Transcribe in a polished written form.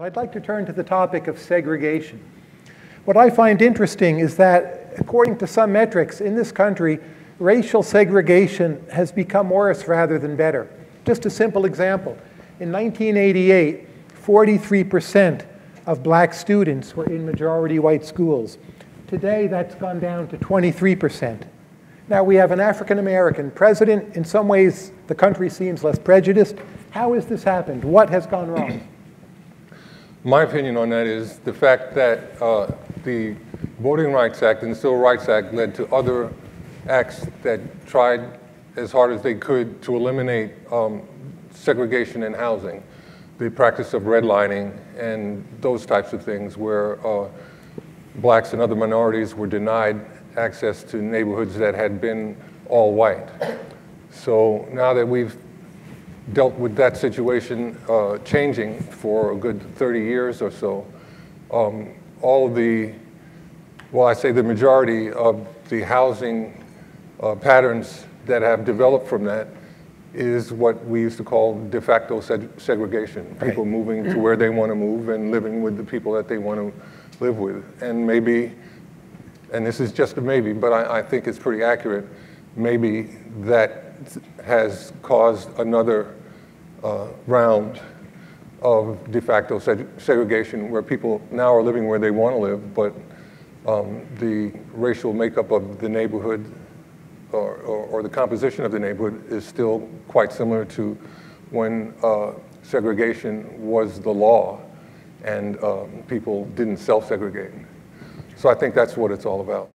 I'd like to turn to the topic of segregation. What I find interesting is that, according to some metrics in this country, racial segregation has become worse rather than better. Just a simple example. In 1988, 43% of black students were in majority white schools. Today, that's gone down to 23%. Now, we have an African-American president. In some ways, the country seems less prejudiced. How has this happened? What has gone wrong? My opinion on that is the fact that the Voting Rights Act and the Civil Rights Act led to other acts that tried as hard as they could to eliminate segregation in housing, the practice of redlining and those types of things where blacks and other minorities were denied access to neighborhoods that had been all white. So now that we've dealt with that situation changing for a good 30 years or so. All of the, well, I say the majority of the housing patterns that have developed from that is what we used to call de facto segregation. People moving to where they want to move and living with the people that they want to live with. And maybe, and this is just a maybe, but I think it's pretty accurate, maybe that has caused another round of de facto segregation where people now are living where they want to live, but the racial makeup of the neighborhood or the composition of the neighborhood is still quite similar to when segregation was the law and people didn't self-segregate. So I think that's what it's all about.